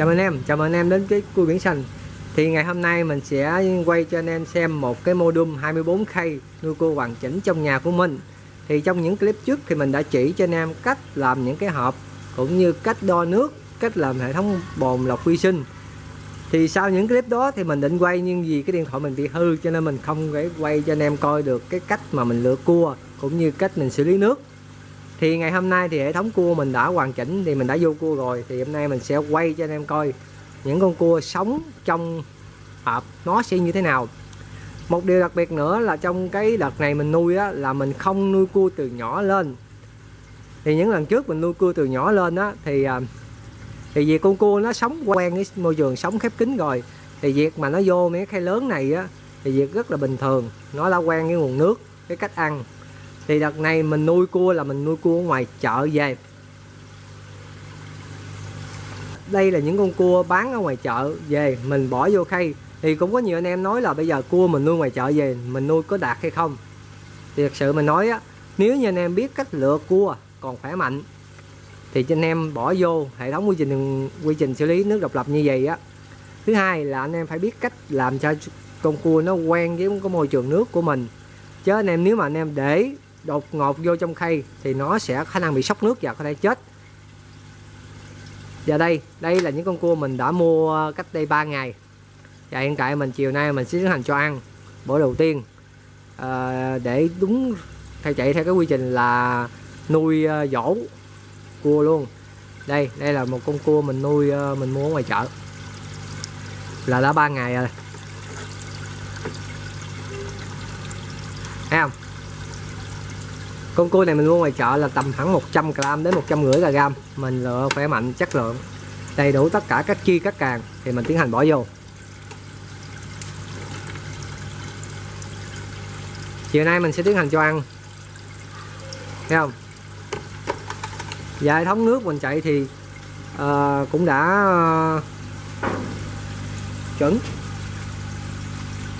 Chào anh em đến cái Cua Biển Xanh. Thì ngày hôm nay mình sẽ quay cho anh em xem một cái modum 24K nuôi cua hoàn chỉnh trong nhà của mình. Thì trong những clip trước thì mình đã chỉ cho anh em cách làm những cái hộp, cũng như cách đo nước, cách làm hệ thống bồn lọc vi sinh. Thì sau những clip đó thì mình định quay, nhưng vì cái điện thoại mình bị hư cho nên mình không thể quay cho anh em coi được cái cách mà mình lựa cua, cũng như cách mình xử lý nước. Thì ngày hôm nay thì hệ thống cua mình đã hoàn chỉnh, thì mình đã vô cua rồi. Thì hôm nay mình sẽ quay cho anh em coi những con cua sống trong hộp nó sẽ như thế nào. Một điều đặc biệt nữa là trong cái đợt này mình nuôi á, là mình không nuôi cua từ nhỏ lên. Thì những lần trước mình nuôi cua từ nhỏ lên á, thì vì con cua nó sống quen với môi trường sống khép kín rồi, thì việc mà nó vô mấy cái khay lớn này á, thì việc rất là bình thường. Nó đã quen với nguồn nước, cái cách ăn. Thì đợt này mình nuôi cua là mình nuôi cua ở ngoài chợ về. Đây là những con cua bán ở ngoài chợ về, mình bỏ vô khay. Thì cũng có nhiều anh em nói là bây giờ cua mình nuôi ngoài chợ về, mình nuôi có đạt hay không. Thì thật sự mình nói á, nếu như anh em biết cách lựa cua còn khỏe mạnh, thì cho anh em bỏ vô hệ thống quy trình xử lý nước độc lập như vậy á. Thứ hai là anh em phải biết cách làm cho con cua nó quen với cái môi trường nước của mình. Chứ anh em nếu mà anh em để đột ngột vô trong khay thì nó sẽ khả năng bị sốc nước và có thể chết. Và đây là những con cua mình đã mua cách đây 3 ngày. Và hiện tại mình chiều nay mình sẽ tiến hành cho ăn bữa đầu tiên, để đúng chạy theo cái quy trình là nuôi dỗ cua luôn. Đây là một con cua mình nuôi, mình mua ở ngoài chợ là đã 3 ngày rồi. Thấy không? Con cua này mình mua ngoài chợ là tầm khoảng 100g đến 150g. Mình lựa khỏe mạnh, chất lượng, đầy đủ tất cả các chi các càng. Thì mình tiến hành bỏ vô. Chiều nay mình sẽ tiến hành cho ăn. Thấy không? Và hệ thống nước mình chạy thì cũng đã chuẩn.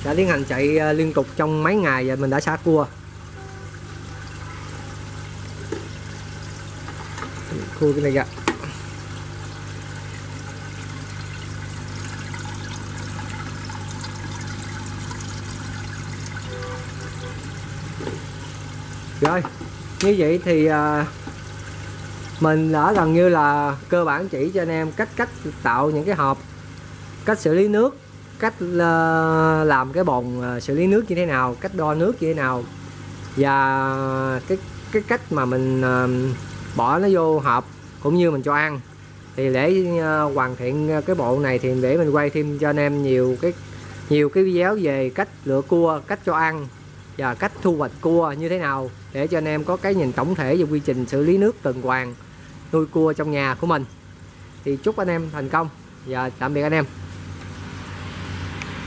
Đã tiến hành chạy liên tục trong mấy ngày và mình đã xả cua. Cua cái này kìa. Rồi, như vậy thì mình đã gần như là cơ bản chỉ cho anh em cách tạo những cái hộp, cách xử lý nước, cách làm cái bồn xử lý nước như thế nào, cách đo nước như thế nào, và cái cách mà mình bỏ nó vô hộp cũng như mình cho ăn. Thì để hoàn thiện cái bộ này thì để mình quay thêm cho anh em nhiều cái video về cách lựa cua, cách cho ăn và cách thu hoạch cua như thế nào, để cho anh em có cái nhìn tổng thể về quy trình xử lý nước tuần hoàn nuôi cua trong nhà của mình. Thì chúc anh em thành công và tạm biệt anh em.